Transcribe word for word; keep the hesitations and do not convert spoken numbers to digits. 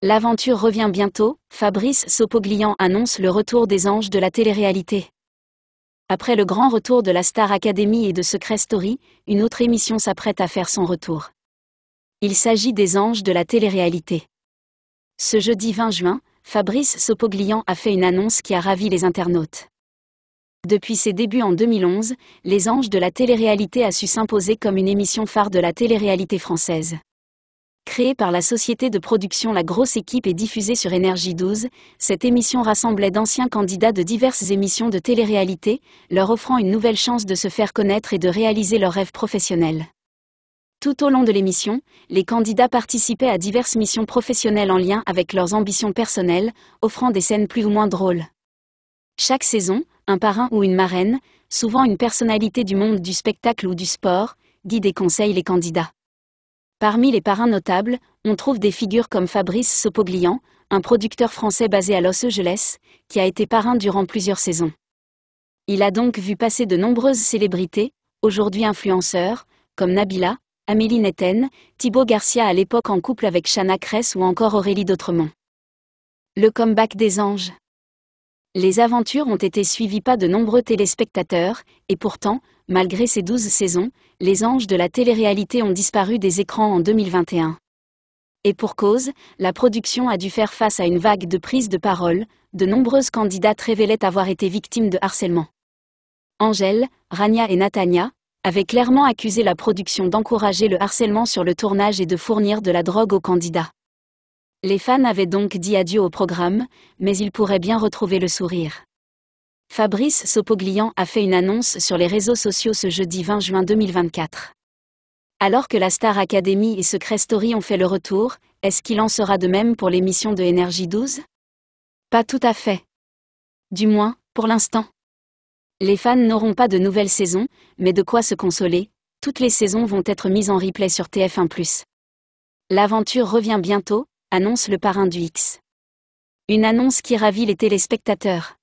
L'aventure revient bientôt, Fabrice Sopoglian annonce le retour des Anges de la télé-réalité. Après le grand retour de la Star Academy et de Secret Story, une autre émission s'apprête à faire son retour. Il s'agit des Anges de la télé-réalité. Ce jeudi vingt juin, Fabrice Sopoglian a fait une annonce qui a ravi les internautes. Depuis ses débuts en deux mille onze, les Anges de la télé-réalité a su s'imposer comme une émission phare de la télé-réalité française. Créée par la société de production La Grosse Équipe et diffusée sur N R J douze, cette émission rassemblait d'anciens candidats de diverses émissions de télé-réalité, leur offrant une nouvelle chance de se faire connaître et de réaliser leurs rêves professionnels. Tout au long de l'émission, les candidats participaient à diverses missions professionnelles en lien avec leurs ambitions personnelles, offrant des scènes plus ou moins drôles. Chaque saison, un parrain ou une marraine, souvent une personnalité du monde du spectacle ou du sport, guide et conseille les candidats. Parmi les parrains notables, on trouve des figures comme Fabrice Sopoglian, un producteur français basé à Los Angeles, qui a été parrain durant plusieurs saisons. Il a donc vu passer de nombreuses célébrités, aujourd'hui influenceurs, comme Nabila, Amélie Netten, Thibaut Garcia à l'époque en couple avec Shana Kress ou encore Aurélie D'Autremont. Le comeback des Anges. Les aventures ont été suivies par de nombreux téléspectateurs, et pourtant, malgré ces douze saisons, les Anges de la télé-réalité ont disparu des écrans en deux mille vingt et un. Et pour cause, la production a dû faire face à une vague de prises de parole, de nombreuses candidates révélaient avoir été victimes de harcèlement. Angèle, Rania et Natania avaient clairement accusé la production d'encourager le harcèlement sur le tournage et de fournir de la drogue aux candidats. Les fans avaient donc dit adieu au programme, mais ils pourraient bien retrouver le sourire. Fabrice Sopoglian a fait une annonce sur les réseaux sociaux ce jeudi vingt juin deux mille vingt-quatre. Alors que la Star Academy et Secret Story ont fait le retour, est-ce qu'il en sera de même pour l'émission de N R J douze? Pas tout à fait. Du moins, pour l'instant. Les fans n'auront pas de nouvelle saison, mais de quoi se consoler, toutes les saisons vont être mises en replay sur T F un plus. L'aventure revient bientôt, annonce le parrain du X. Une annonce qui ravit les téléspectateurs.